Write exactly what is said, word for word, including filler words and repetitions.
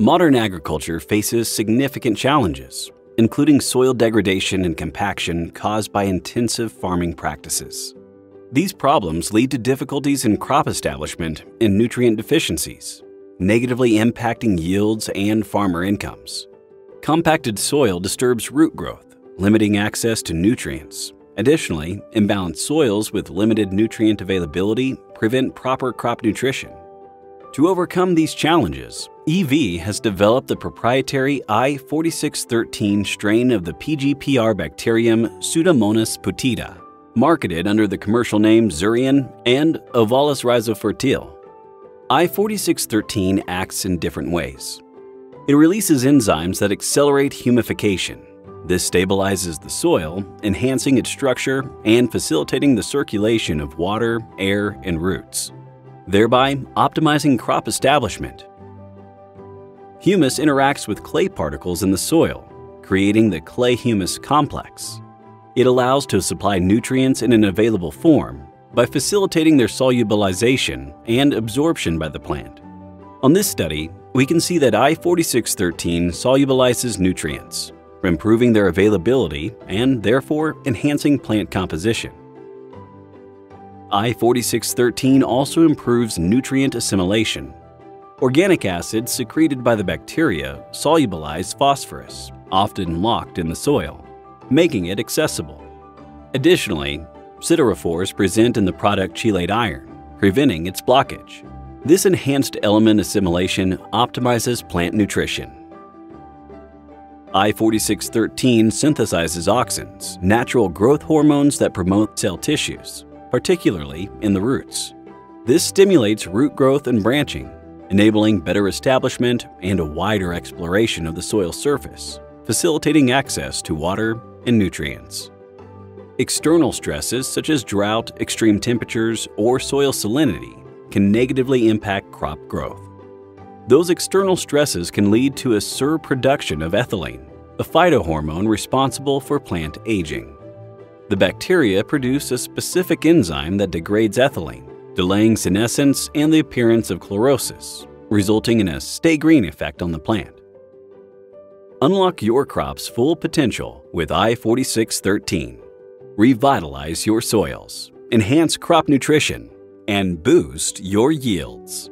Modern agriculture faces significant challenges, including soil degradation and compaction caused by intensive farming practices. These problems lead to difficulties in crop establishment and nutrient deficiencies, negatively impacting yields and farmer incomes. Compacted soil disturbs root growth, limiting access to nutrients. Additionally, imbalanced soils with limited nutrient availability prevent proper crop nutrition. To overcome these challenges, E V has developed the proprietary I forty-six thirteen strain of the P G P R bacterium Pseudomonas putida, marketed under the commercial names Zurian and Ovalis rhizofertile. I forty-six thirteen acts in different ways. It releases enzymes that accelerate humification. This stabilizes the soil, enhancing its structure and facilitating the circulation of water, air, and roots, thereby optimizing crop establishment. Humus interacts with clay particles in the soil, creating the clay-humus complex. It allows to supply nutrients in an available form by facilitating their solubilization and absorption by the plant. On this study, we can see that I forty-six thirteen solubilizes nutrients, improving their availability and therefore enhancing plant composition. I forty-six thirteen also improves nutrient assimilation. Organic acids secreted by the bacteria solubilize phosphorus, often locked in the soil, making it accessible. Additionally, siderophores present in the product chelate iron, preventing its blockage. This enhanced element assimilation optimizes plant nutrition. I forty-six thirteen synthesizes auxins, natural growth hormones that promote cell tissues, particularly in the roots. This stimulates root growth and branching, enabling better establishment and a wider exploration of the soil surface, facilitating access to water and nutrients. External stresses such as drought, extreme temperatures, or soil salinity can negatively impact crop growth. Those external stresses can lead to a surproduction of ethylene, a phytohormone responsible for plant aging. The bacteria produce a specific enzyme that degrades ethylene, delaying senescence and the appearance of chlorosis, resulting in a stay-green effect on the plant. Unlock your crop's full potential with I forty-six thirteen. Revitalize your soils, enhance crop nutrition, and boost your yields.